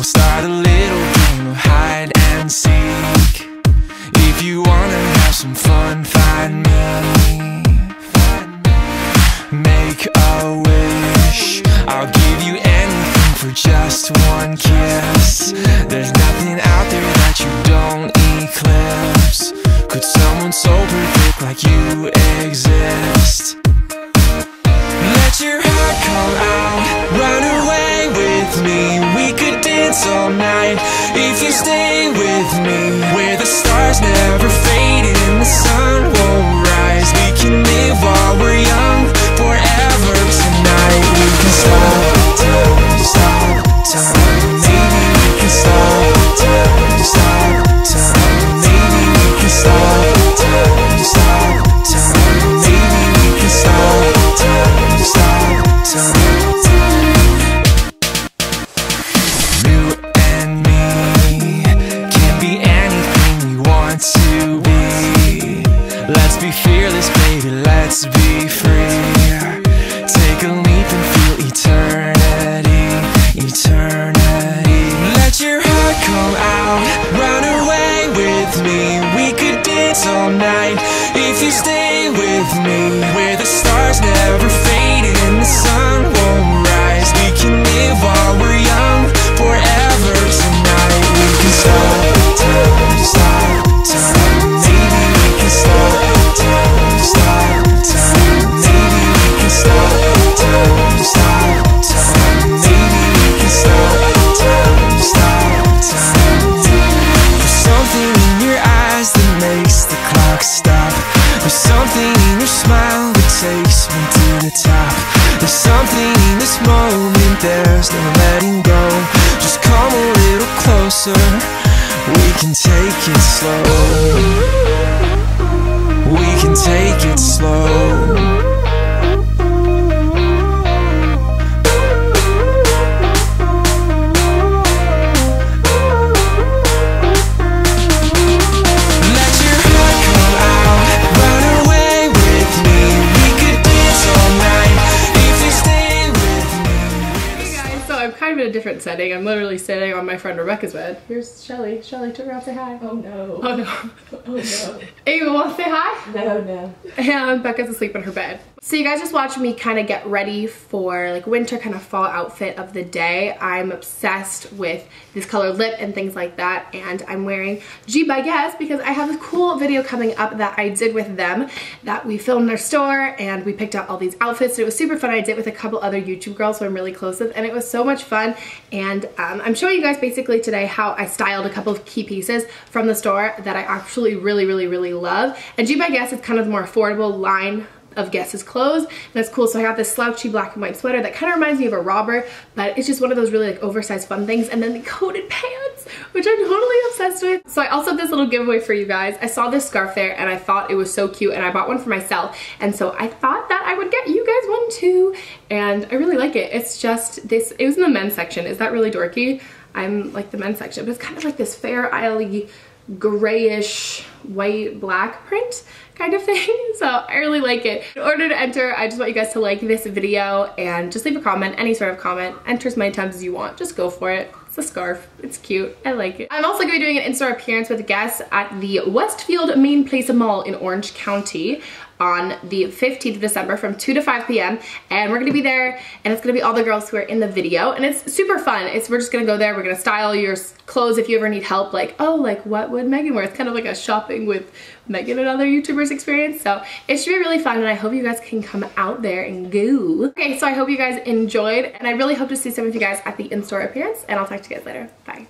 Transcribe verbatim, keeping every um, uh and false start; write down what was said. We'll start a little game of hide and seek. If you wanna have some fun, find me. Make a wish, I'll give you anything for just one kiss. There's nothing out there that you don't eclipse. Could someone so perfect like you exist? Let your heart come out, run away with me. We could dance all night if you stay with me. Where the stars never fade and the sun won't rise. We can live while we're young forever tonight. We can stop time, stop time. Maybe we can stop time, stop time. Maybe we can stop time, stop time. Maybe we can stop time, stop time. Fearless, baby, let's be free. Take a leap and feel eternity, eternity. Let your heart come out, run away with me. We could dance all night if you stay with me. Where the stars never fade and the sun won't rise. We can live while we're young forever tonight. We can stop time, stop time. Maybe we can stop time, stop time. Maybe we can stop time, stop time. Maybe we can stop time, stop time. There's something in your eyes that makes the clock stop. There's something in your smile that takes me to the top. There's something in this moment, there's no letting go. Just come a little closer, we can take it slow. We can take it slow. Different setting. I'm literally sitting on my friend Rebecca's bed. Here's Shelly. Shelly, turn around, say hi. Oh no. Oh no. Oh no. Ava, want to say hi? No, no. And Becca's asleep in her bed. So you guys just watched me kind of get ready for like winter, kind of fall outfit of the day. I'm obsessed with this color lip and things like that, and I'm wearing G by Guess because I have a cool video coming up that I did with them that we filmed in their store and we picked out all these outfits. It was super fun. I did it with a couple other YouTube girls who I'm really close with, and it was so much fun. And um, I'm showing you guys basically today how I styled a couple of key pieces from the store that I actually really, really, really love. And G by Guess is kind of the more affordable line of Guess's clothes, and that's cool. So I got this slouchy black and white sweater that kind of reminds me of a robber, but it's just one of those really like oversized fun things. And then the coated pants, which I'm totally obsessed with. So I also have this little giveaway for you guys. I saw this scarf there and I thought it was so cute, and I bought one for myself, and so I thought that I would get you guys one too, and I really like it. It's just this, it was in the men's section. Is that really dorky? I'm like the men's section, but it's kind of like this Fair Isle-y grayish white black print kind of thing. So I really like it. In order to enter, I just want you guys to like this video and just leave a comment, any sort of comment. Enter as many times as you want, just go for it. It's a scarf, it's cute, I like it. I'm also gonna be doing an in-store appearance with Guess at the Westfield Main Place Mall in Orange County on the fifteenth of December from two to five p m And we're gonna be there, and it's gonna be all the girls who are in the video, and it's super fun. It's, we're just gonna go there, we're gonna style your clothes if you ever need help, like, oh, like what would Megan wear? It's kind of like a shopping with Megan and other YouTubers experience. So it should be really fun, and I hope you guys can come out there and go. Okay, so I hope you guys enjoyed, and I really hope to see some of you guys at the in-store appearance, and I'll talk to you guys later. Bye.